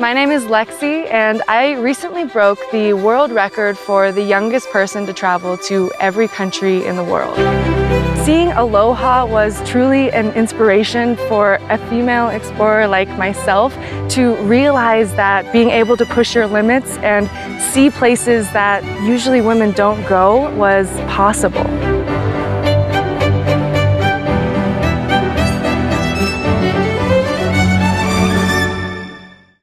My name is Lexie, and I recently broke the world record for the youngest person to travel to every country in the world. Seeing Aloha was truly an inspiration for a female explorer like myself to realize that being able to push your limits and see places that usually women don't go was possible.